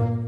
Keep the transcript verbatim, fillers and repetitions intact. Oh.